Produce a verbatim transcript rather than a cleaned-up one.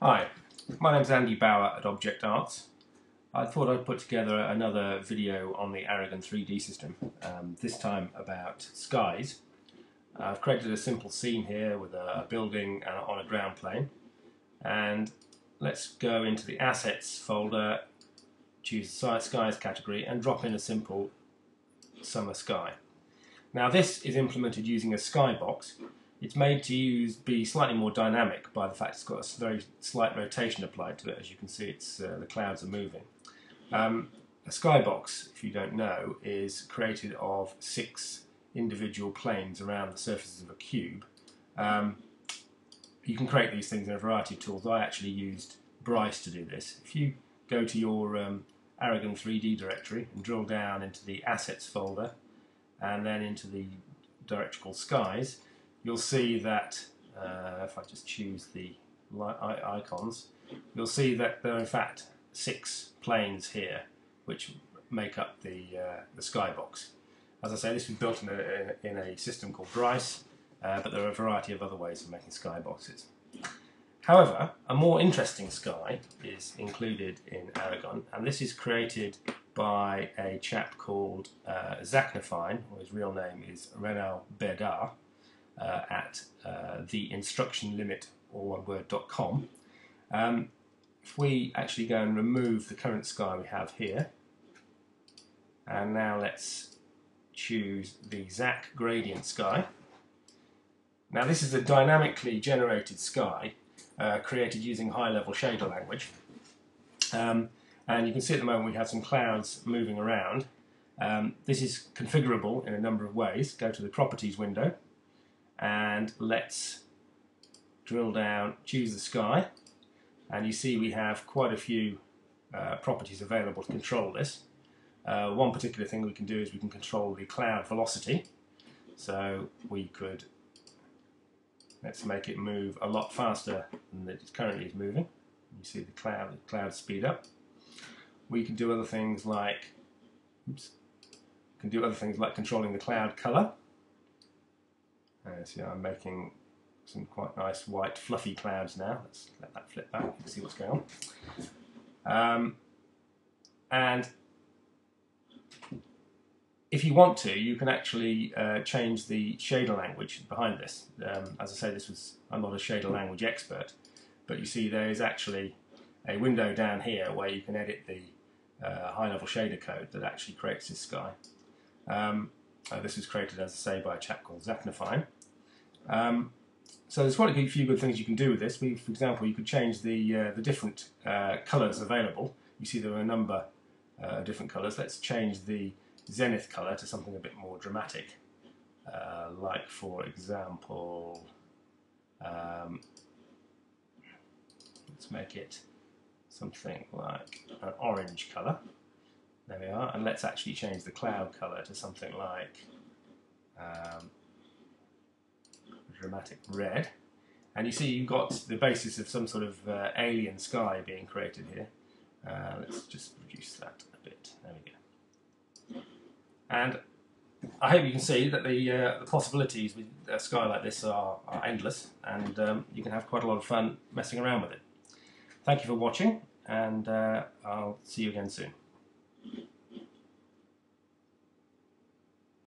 Hi, my name's Andy Bauer at Object Arts. I thought I'd put together another video on the Aragon three D system, um, this time about skies. I've created a simple scene here with a, a building and on a ground plane, and let's go into the assets folder, choose the skies category and drop in a simple summer sky. Now this is implemented using a sky box. It's made to use be slightly more dynamic by the fact it's got a very slight rotation applied to it. As you can see, it's uh, the clouds are moving. Um, a skybox, if you don't know, is created of six individual planes around the surfaces of a cube. Um, you can create these things in a variety of tools. I actually used Bryce to do this. If you go to your um, Aragon three D directory and drill down into the assets folder and then into the directory called skies, you'll see that, uh, if I just choose the icons, you'll see that there are in fact six planes here which make up the, uh, the skybox. As I say, this was built in a, in a system called Bryce, uh, but there are a variety of other ways of making skyboxes. However, a more interesting sky is included in Aragon, and this is created by a chap called uh, Zaknafein, or his real name is Renal Bergar. Uh, at uh, the instruction limit, or one word, dot com. Um, if we actually go and remove the current sky we have here, and now let's choose the Zak gradient sky. Now this is a dynamically generated sky uh, created using high-level shader language, um, and you can see at the moment we have some clouds moving around. Um, this is configurable in a number of ways. Go to the properties window and let's drill down, choose the sky, and you see we have quite a few uh, properties available to control this. Uh, one particular thing we can do is we can control the cloud velocity, so we could, let's make it move a lot faster than it currently is moving. You see the cloud, the cloud speed up. We can do other things like, oops, can do other things like controlling the cloud colour. Uh, see, I'm making some quite nice white fluffy clouds now. Let's let that flip back and see what's going on. Um, and if you want to, you can actually uh, change the shader language behind this. Um, as I say, this was I'm not a shader language expert, but you see there is actually a window down here where you can edit the uh, high-level shader code that actually creates this sky. Um, uh, this was created, as I say, by a chap called Zaknafein. Um, so there's quite a few good things you can do with this. We, for example, you could change the, uh, the different uh, colours available. You see there are a number of uh, different colours. Let's change the zenith colour to something a bit more dramatic, uh, like, for example, um, let's make it something like an orange colour. There we are, and let's actually change the cloud colour to something like um, dramatic red. And you see you've got the basis of some sort of uh, alien sky being created here. Uh, let's just reduce that a bit. There we go. And I hope you can see that the, uh, the possibilities with a sky like this are, are endless, and um, you can have quite a lot of fun messing around with it. Thank you for watching, and uh, I'll see you again soon.